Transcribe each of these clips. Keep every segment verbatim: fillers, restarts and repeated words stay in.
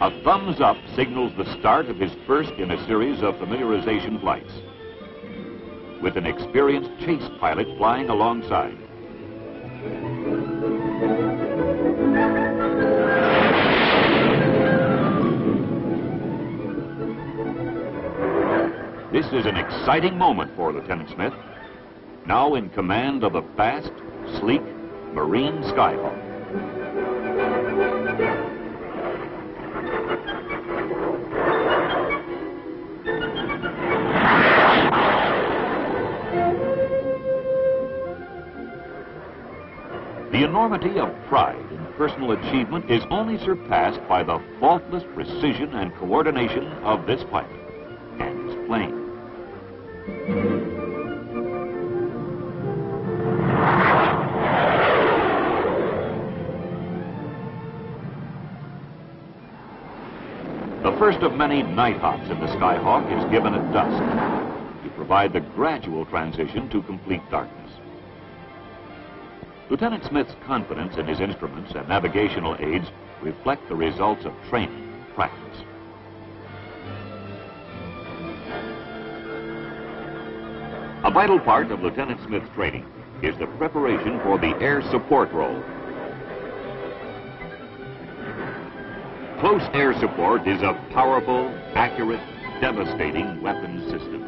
A thumbs up signals the start of his first in a series of familiarization flights, with an experienced chase pilot flying alongside. This is an exciting moment for Lieutenant Smith, now in command of a fast, sleek, Marine Skyhawk. The enormity of pride in personal achievement is only surpassed by the faultless precision and coordination of this pilot and his plane. The first of many night hops in the Skyhawk is given at dusk to provide the gradual transition to complete darkness. Lieutenant Smith's confidence in his instruments and navigational aids reflect the results of training and practice. A vital part of Lieutenant Smith's training is the preparation for the air support role. Close air support is a powerful, accurate, devastating weapons system.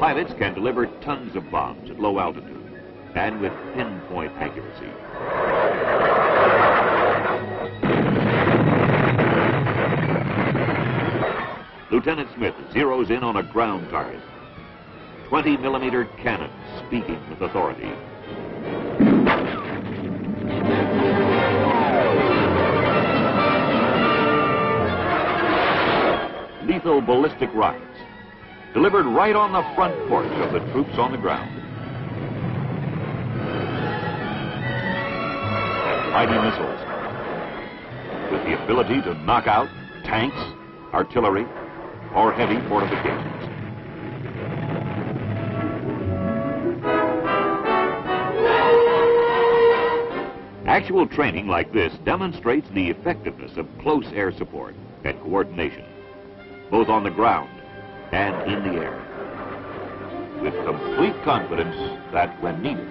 Pilots can deliver tons of bombs at low altitude and with pinpoint accuracy. Lieutenant Smith zeroes in on a ground target. twenty millimeter cannon speaking with authority. Lethal ballistic rockets, delivered right on the front porch of the troops on the ground. Mighty missiles, with the ability to knock out tanks, artillery, or heavy fortifications. Actual training like this demonstrates the effectiveness of close air support and coordination, both on the ground and in the air, with complete confidence that when needed,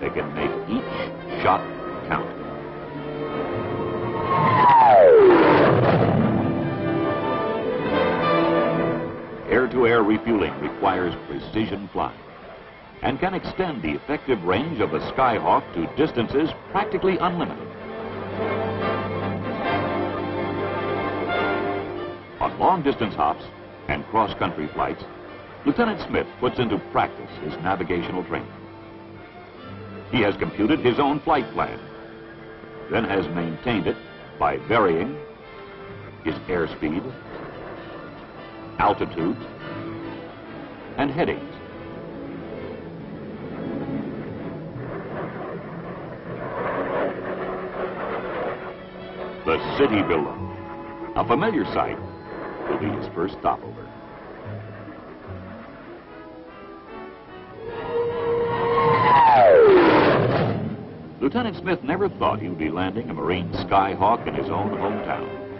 they can make each shot count. Air-to-air refueling requires precision flying and can extend the effective range of a Skyhawk to distances practically unlimited. On long-distance hops and cross-country flights, Lieutenant Smith puts into practice his navigational training. He has computed his own flight plan, then has maintained it by varying his airspeed, altitude, and headings. The city below, a familiar sight, will be his first stopover. Lieutenant Smith never thought he would be landing a Marine Skyhawk in his own hometown.